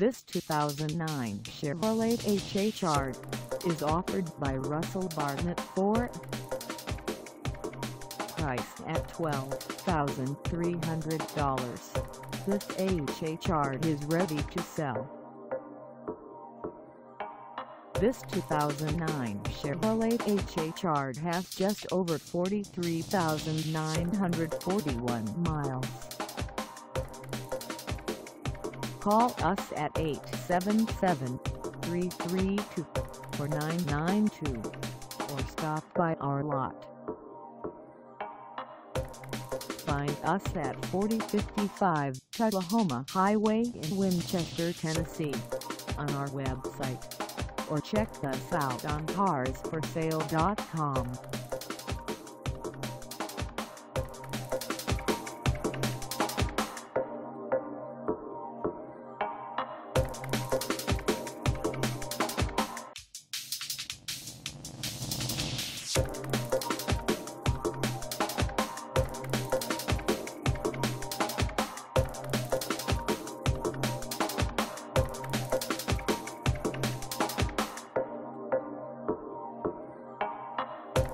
This 2009 Chevrolet HHR is offered by Russell Barnett Ford. Priced at $12,300, this HHR is ready to sell. This 2009 Chevrolet HHR has just over 43,941 miles. Call us at 877-332-4992 or stop by our lot. Find us at 4055 Tullahoma Highway in Winchester, Tennessee on our website, or check us out on carsforsale.com.